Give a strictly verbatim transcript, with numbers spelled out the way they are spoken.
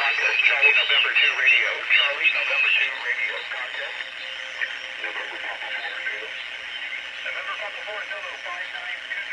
Contest Charlie November two Radio. Charlie November two Radio. Contest November Papa four November Papa four Zulu five nine two.